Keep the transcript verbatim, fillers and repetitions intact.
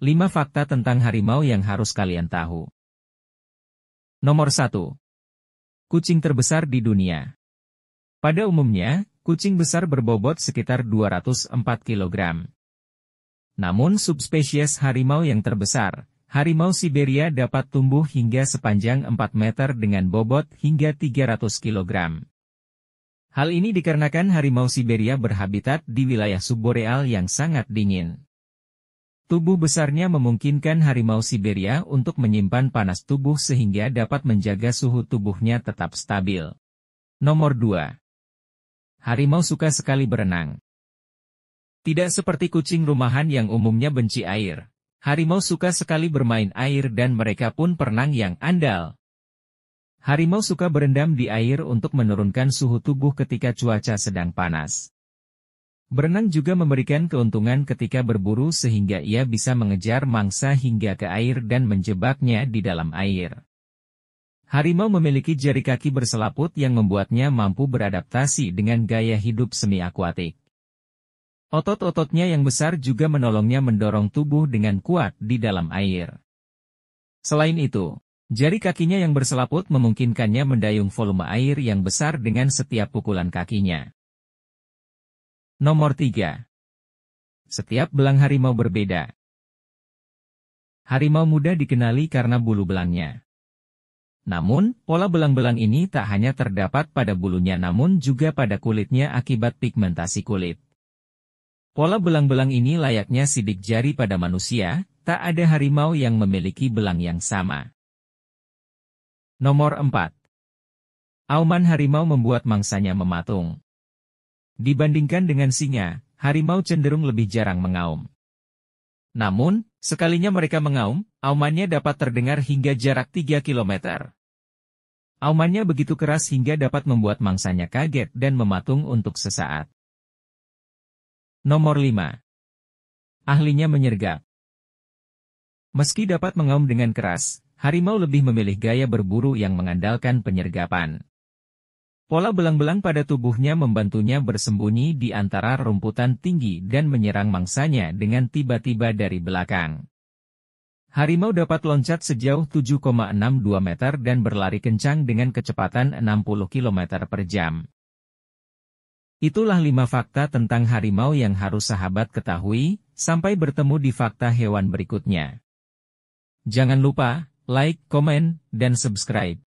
lima fakta tentang harimau yang harus kalian tahu. Nomor satu. Kucing terbesar di dunia. Pada umumnya, kucing besar berbobot sekitar dua ratus empat kilogram. Namun subspesies harimau yang terbesar, harimau Siberia, dapat tumbuh hingga sepanjang empat meter dengan bobot hingga tiga ratus kilogram. Hal ini dikarenakan harimau Siberia berhabitat di wilayah subboreal yang sangat dingin. Tubuh besarnya memungkinkan harimau Siberia untuk menyimpan panas tubuh sehingga dapat menjaga suhu tubuhnya tetap stabil. Nomor dua. Harimau suka sekali berenang. Tidak seperti kucing rumahan yang umumnya benci air, harimau suka sekali bermain air dan mereka pun perenang yang andal. Harimau suka berendam di air untuk menurunkan suhu tubuh ketika cuaca sedang panas. Berenang juga memberikan keuntungan ketika berburu sehingga ia bisa mengejar mangsa hingga ke air dan menjebaknya di dalam air. Harimau memiliki jari kaki berselaput yang membuatnya mampu beradaptasi dengan gaya hidup semi-akuatik. Otot-ototnya yang besar juga menolongnya mendorong tubuh dengan kuat di dalam air. Selain itu, jari kakinya yang berselaput memungkinkannya mendayung volume air yang besar dengan setiap pukulan kakinya. Nomor tiga. Setiap belang harimau berbeda. Harimau muda dikenali karena bulu belangnya. Namun, pola belang-belang ini tak hanya terdapat pada bulunya namun juga pada kulitnya akibat pigmentasi kulit. Pola belang-belang ini layaknya sidik jari pada manusia, tak ada harimau yang memiliki belang yang sama. Nomor empat. Auman harimau membuat mangsanya mematung. Dibandingkan dengan singa, harimau cenderung lebih jarang mengaum. Namun, sekalinya mereka mengaum, aumannya dapat terdengar hingga jarak tiga kilometer. Aumannya begitu keras hingga dapat membuat mangsanya kaget dan mematung untuk sesaat. Nomor lima. Ahlinya menyergap. Meski dapat mengaum dengan keras, harimau lebih memilih gaya berburu yang mengandalkan penyergapan. Pola belang-belang pada tubuhnya membantunya bersembunyi di antara rumputan tinggi dan menyerang mangsanya dengan tiba-tiba dari belakang. Harimau dapat loncat sejauh tujuh koma enam dua meter dan berlari kencang dengan kecepatan enam puluh kilometer per jam. Itulah lima fakta tentang harimau yang harus sahabat ketahui, sampai bertemu di fakta hewan berikutnya. Jangan lupa, like, komen, dan subscribe.